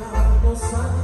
da nossa